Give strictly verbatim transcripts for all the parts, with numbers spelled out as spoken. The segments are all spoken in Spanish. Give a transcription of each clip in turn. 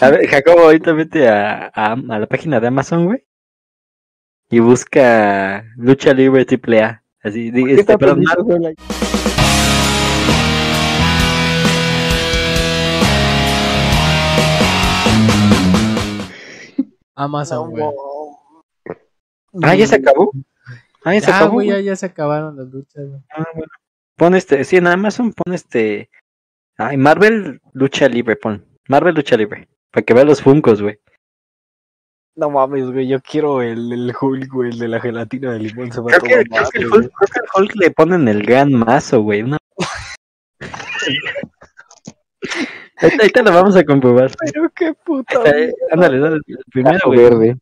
A ver, Jacobo, ahorita vete a, a, a la página de Amazon, güey. Y busca Lucha Libre Triple A. Así, este, perdón, Marvel. Amazon, güey. Ah, ¿ya se acabó? Ah, ¿ya se acabó? Güey, ya, ya se acabaron las luchas, güey. Ah, bueno. Pon este, sí, en Amazon pon este... Ay, Marvel Lucha Libre, pon. Marvel Lucha Libre. Para que vea los Funkos, güey. No mames, güey, yo quiero el, el Hulk, güey, el de la gelatina de limón. Se va creo, que, creo, que el Hulk, creo que el Hulk le ponen el gran mazo, güey. Una... ahorita, ahorita lo vamos a comprobar. Pero qué puta. Ándale, dale, el primero, güey. Verde.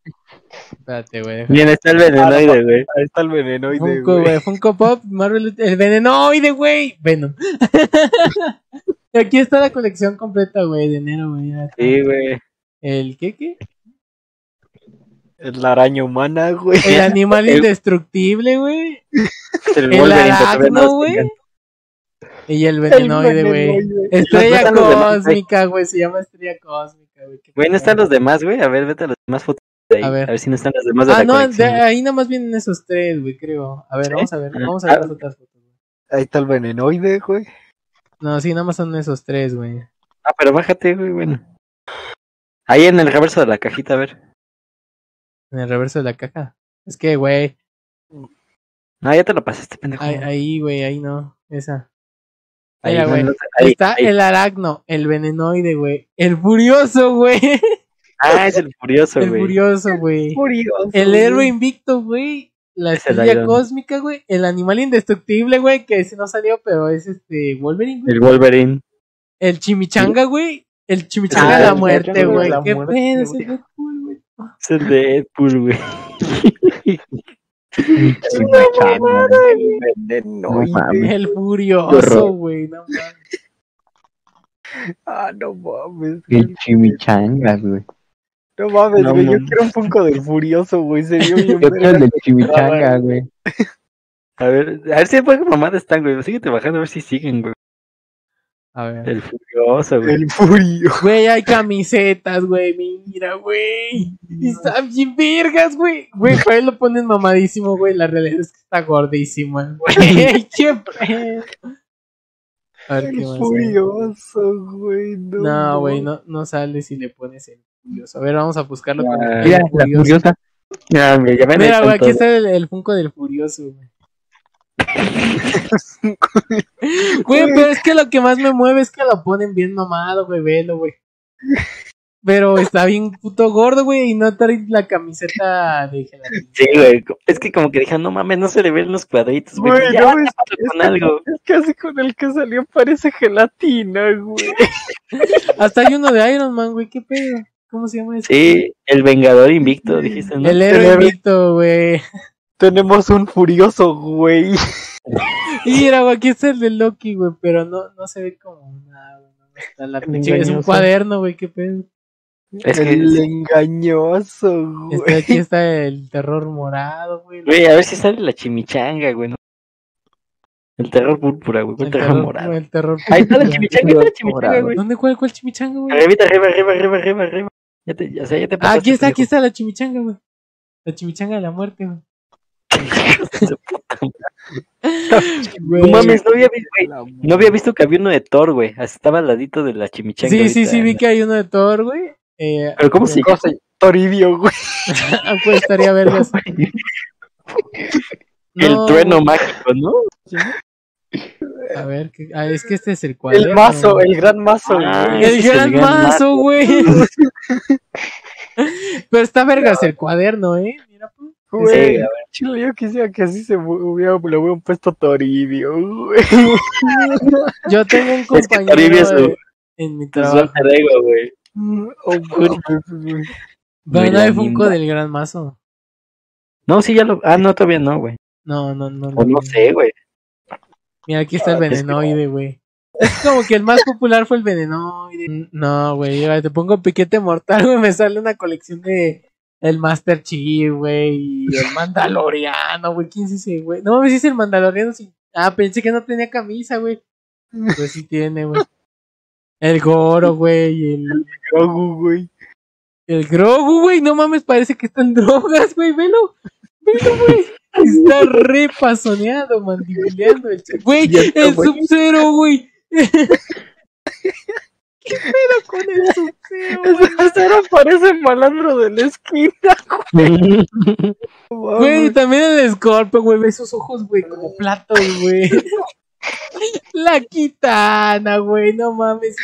Espérate, güey. Bien, está el venenoide, güey. Ahí está el venenoide, güey. Funko, güey. Funko Pop, Marvel, el venenoide, güey. Bueno. Aquí está la colección completa, güey, de enero, güey. Sí, güey. ¿El qué, qué? La araña humana, güey. El animal el... indestructible, güey. El, el aracno, güey. Y el venenoide, güey. Estrella no, no cósmica, güey. Se llama estrella cósmica, güey. Güey, no están los demás, güey. A ver, vete a los demás fotos de ahí. A ver. A ver si no están los demás de ah, la no, colección. Ah, no, ahí nomás vienen esos tres, güey, creo. A ver, ¿sí? vamos a ver. Vamos a ver ah, las otras fotos, güey. Ahí está el venenoide, güey. No, sí, nomás son esos tres, güey. Ah, pero bájate, güey, bueno. Ahí en el reverso de la cajita, a ver. En el reverso de la caja. Es que, güey. No, ya te lo pasaste, pendejo. Ahí, güey, ahí no. Esa. Ahí, Mira, güey. No, ahí está ahí. El aracno, el venenoide, güey. El furioso, güey. Ah, es el furioso, güey. El furioso, güey. El, el héroe invicto, güey. La es estrella cósmica, güey. El animal indestructible, güey. Que ese no salió, pero es este Wolverine. Wey. El Wolverine. El chimichanga, güey. El chimichanga ah, de la muerte, güey. Qué pedo, ese Deadpool, güey. Es el Deadpool, güey. El, no, el furioso, güey, no mames. Ah, no mames. El chimichangas, güey. No mames, güey, no, yo quiero un Funko del furioso, güey. Se vio bien. Yo quiero el del chimichangas, güey. A ver, a ver si pueden mamada están, güey. Síguete bajando a ver si siguen, güey. A ver. El furioso, güey. El furioso. Güey, hay camisetas, güey. Mira, güey. Y Samji Virgas, güey. Güey, para él lo ponen mamadísimo, güey. La realidad es que está gordísima, güey. Qué pedo. A ver, el ¿qué más? Furioso, güey. No, no, güey, no, no sale si le pones el furioso. A ver, vamos a buscarlo. Con el mira, la furiosa. Mira, güey, aquí está el, el Funko del furioso, güey. Güey, pero es que lo que más me mueve es que lo ponen bien mamado, güey, velo, güey. Pero está bien puto gordo, güey, y no trae la camiseta de gelatina. Sí, güey, es que como que dijeron, no mames, no se le ven los cuadritos, güey. Güey, no, es, es, con algo. Es casi con el que salió parece gelatina, güey. Hasta hay uno de Iron Man, güey, qué pedo. ¿Cómo se llama ese? Sí, el Vengador Invicto, dijiste, ¿no? El héroe invicto, güey. Tenemos un furioso, güey. Mira, güey, aquí está el de Loki, güey, pero no, no se ve como nada, güey. Está la pinche, es un cuaderno, güey, qué pedo. Es que el es... engañoso, güey. Este, aquí está el terror morado, güey. Güey, a ver si sale la chimichanga, güey. ¿No? El terror púrpura, güey, el, el terror, terror morado. El terror púrpura. Ahí está la chimichanga, está la chimichanga, güey. ¿Dónde, cuál, cuál chimichanga, güey? Arriba, arriba, arriba, arriba, arriba, arriba. Ya te, o sea, ya te pasaste, aquí está, aquí está la chimichanga, güey. La chimichanga de la muerte, güey. No mames, no había visto, güey, no había visto que había uno de Thor, güey. Estaba al ladito de la chimichanga. Sí, ahorita, sí, sí, vi que hay uno de Thor, güey. Eh, Pero ¿cómo se llama? Toribio, güey. Pues estaría vergas. El no, trueno güey. Mágico, ¿no? ¿Sí? A ver, que, ah, es que este es el cuadro. El mazo, el gran mazo. Ah, el, el gran, gran mazo, güey. Pero está vergas el cuaderno, ¿eh? Mira, pues. Güey, sí, chilo, yo quisiera que así se hubiera, le hubiera puesto Toribio, güey. Yo tengo un compañero es que güey, en mi trabajo. Ego, güey. Oh, güey. Pero no hay Funko del gran mazo. No, sí, ya lo... Ah, no, todavía no, güey. No, no, no. O no, no sé, güey. Mira, aquí está ah, el venenoide, güey. Es como que el más popular fue el venenoide. No, güey, te pongo piquete mortal, güey, me sale una colección de... El Master Chief, güey, el Mandaloriano, güey, ¿quién es ese, güey? No mames, es el Mandaloriano, sí. Ah, pensé que no tenía camisa, güey. Pues sí tiene, güey. El Goro, güey. El, el Grogu, güey. El Grogu, güey. No mames, parece que están drogas, güey. Velo. Velo, güey. Está repasoneado, mandibuleando. Güey, el Sub-Zero, güey. ¿Qué pedo con el Sub-Zero? El Sub-Zero parece malandro de la esquina, güey. Güey, también el Scorpion, güey. Ve sus ojos, güey, como platos, güey. La Kitana, güey, no mames.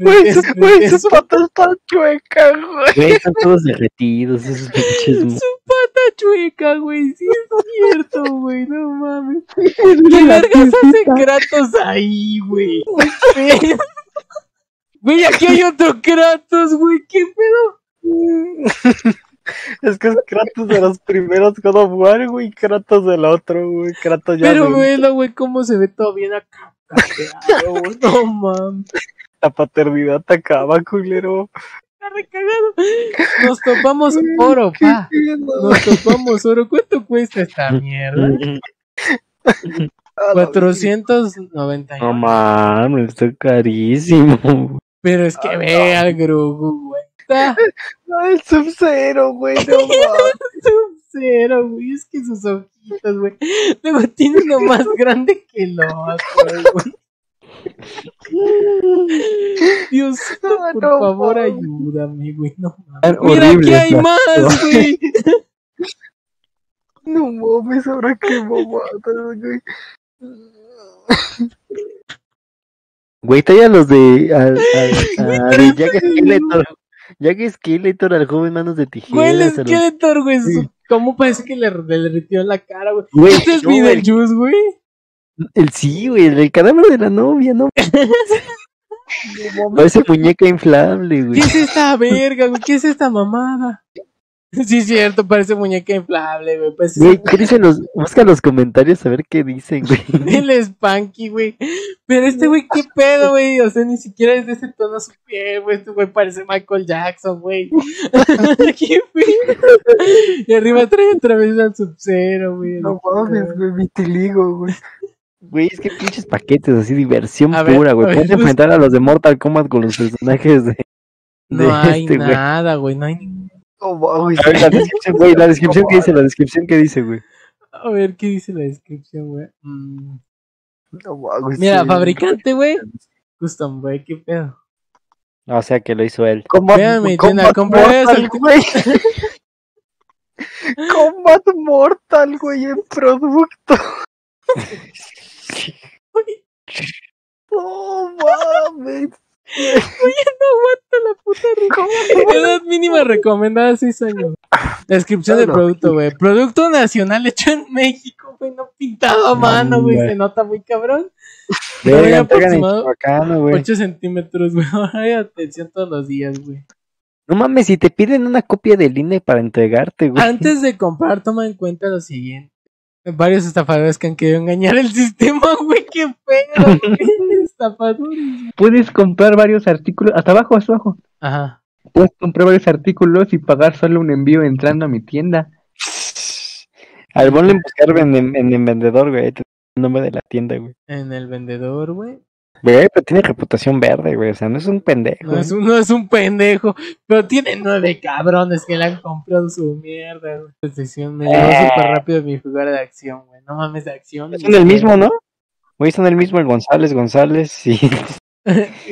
Güey, sus, sus patas están chuecas, güey. Güey, están todos derretidos esos pinches. Su pata chueca, güey, sí es cierto, güey, no mames. ¿Qué vergas hace Kratos ahí, güey? Güey, aquí hay otro Kratos, güey, ¿qué pedo? Es que es Kratos de los primeros God of War, güey, Kratos del otro, güey, Kratos ya. Pero bueno, güey, cómo se ve todo bien acá, güey, no mames. La paternidad te acaba, culero. Está recargado. Nos topamos oro, pa. Nos topamos oro. ¿Cuánto cuesta esta mierda? cuatrocientos noventa. No mames, está carísimo, güey. Pero es que ve al Grogu, güey. No, el Sub-Zero, güey, no el Sub-Zero, güey, es que sus ojitos, güey. Luego tiene uno más grande que el otro, güey. Dios, no, por no, favor, no. Ayúdame, güey, no mames. Mira, aquí hay esto. Más, güey. No mames, ahora qué bobadas, güey. Güey, talla los de... A, a, a, a, de Jack Skeletor. Jack Skeletor al joven manos de tijeras. Güey, el Skeletor, güey. Sí. ¿Cómo parece que le derritió la cara, güey? Güey, ¿este es Beetlejuice, güey? El sí, güey. El cadáver de la novia, ¿no? Parece muñeca inflable, güey. ¿Qué es esta verga, güey? ¿Qué es esta mamada? Sí, es cierto. Parece muñeca inflable, güey. Parece güey, esa... los... busca los comentarios a ver qué dicen, güey. El Spanky, güey. Pero este güey, qué pedo, güey. O sea, ni siquiera es de ese tono su piel, güey. Este güey parece Michael Jackson, güey. Qué pedo. Y arriba trae otra vez al Sub-Zero, güey. No mames, güey. Vitiligo, güey. Güey, es que pinches paquetes así, diversión a pura, güey. Puedes pues... enfrentar a los de Mortal Kombat con los personajes de. No de hay este, nada, güey. No hay ningún. Oh, wow, a ver, la descripción, güey, la descripción que dice, la descripción que dice, güey. A ver, ¿qué dice la descripción, güey? Mm. No, wow, mira, sí. Fabricante, güey. Custom, güey, qué pedo. O sea, que lo hizo él. Vean mi tienda, compré eso. Güey. Combat Mortal, güey, en producto. Oh, mames. Oye, no aguanta la puta rica. Edad mínima recomendada seis años. Descripción no, del producto, güey. No. Producto nacional hecho en México, güey. No pintado a mano, güey. Se nota muy cabrón. Güey, aproximado bacano, ocho centímetros, güey. Hay atención todos los días, güey. No mames, si te piden una copia del I N E para entregarte, güey. Antes de comprar, toma en cuenta lo siguiente. Varios estafadores que han querido engañar el sistema, güey. Qué pedo, güey. Estafadores. Puedes comprar varios artículos. Hasta abajo, hasta abajo. Ajá. Puedes comprar varios artículos y pagar solo un envío entrando a mi tienda. Al ponle en buscar en, en, en el vendedor, güey. Este es el nombre de la tienda, güey. En el vendedor, güey. Güey, pero tiene reputación verde, güey. O sea, no es un pendejo. No es un, no es un pendejo. Pero tiene nueve cabrones que le han comprado su mierda. Me llevó eh. súper rápido mi jugar de acción, güey. No mames, de acción. Son el mismo, ¿no? Güey, son el mismo el González, González, sí.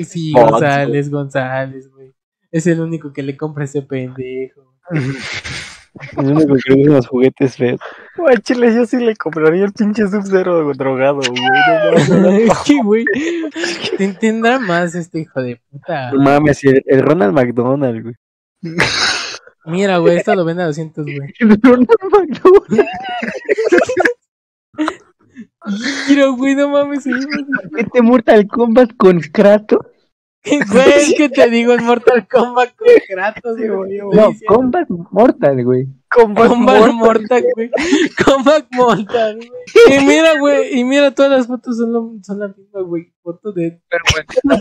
Sí, oh, González, tío. González, güey. Es el único que le compra ese pendejo. Es el único que le usa los juguetes feos. Güey, chile, yo sí le compraría el pinche Sub-Zero drogado, güey. Es que, güey, te entenderá más este hijo de puta. No mames, el, el Ronald McDonald, güey. Mira, güey, esto lo vende a doscientos, güey. El Ronald McDonald. Mira, güey, no mames. Este Mortal Kombat con Kratos. Güey, es que te digo, es Mortal Kombat con Kratos, güey. No, Kombat Mortal, güey. Kombat, Kombat Mortal, Mortal, güey. Kombat Mortal, güey. Y mira, güey, y mira, todas las fotos son, lo, son las mismas, güey. Fotos de... Pero, güey.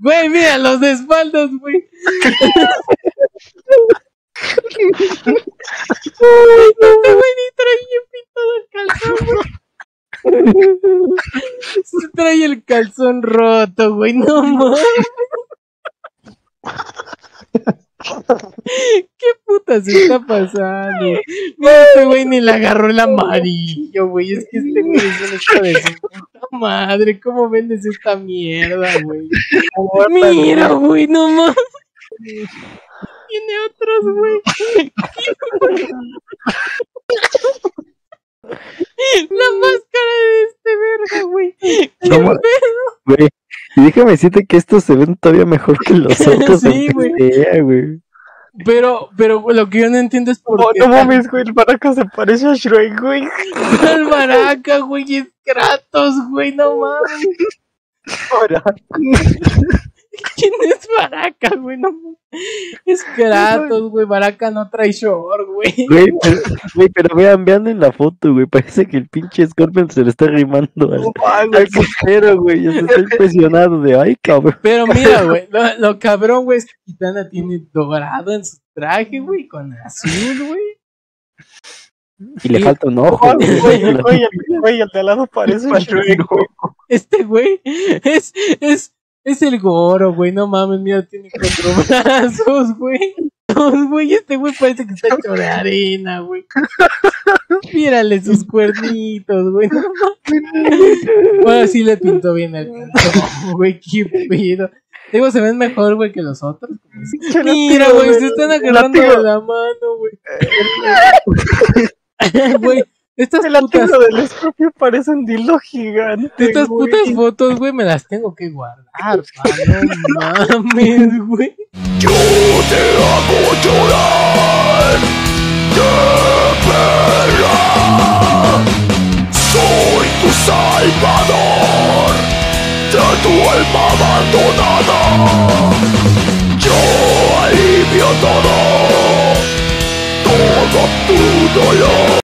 Güey, mira, los de espaldas, güey. Uy, no, güey, ni trae bien pintado el calzón, güey. Se trae el calzón roto, güey, no mames. ¿Qué puta se está pasando? Mira, este güey ni le agarró el amarillo, güey. Es que este güey es un hijo de su puta madre. ¿Cómo vendes esta mierda, güey? Mira, güey, no mames. Tiene otros, güey. La máscara de este verga, güey. ¿Qué pedo? Güey, y déjame decirte que estos se ven todavía mejor que los otros. Sí, güey. Pero, pero lo que yo no entiendo es por oh, qué. No mames, güey, el Baraka se parece a Shrek, güey. El Baraka, güey, es Kratos, güey, no mames. Baraka. ¿Quién es Baraka, güey? No, es Kratos, güey. Baraka no trae short, güey. Güey, pero, güey, pero vean, vean en la foto, güey. Parece que el pinche Scorpion se le está arrimando al, al costero, güey. Ya se está impresionado de, ay, cabrón. Pero mira, güey, lo, lo cabrón, güey, es que Kitana tiene dorado en su traje, güey, con azul, güey. Y le falta un ojo, güey. Güey, güey, el, güey, el de al lado parece un chueco. Este, güey, es... es Es el Goro, güey, no mames, mira, tiene cuatro brazos, güey. Dos, güey, este güey parece que está hecho de arena, güey. Mírale sus cuernitos, güey, no mames. Bueno, sí le pintó bien al pinto, güey, qué pedo. Digo, se ven mejor, güey, que los otros. Mira, güey, se están agarrando de la mano, güey. Güey. Estas el putas... del escorpio parece un dilo gigante. Estas güey. Putas fotos, güey, me las tengo que guardar. No mames, güey. Yo te hago llorar. ¡Qué perra! Soy tu salvador. De tu alma abandonada. Yo alivio todo. Todo tu dolor.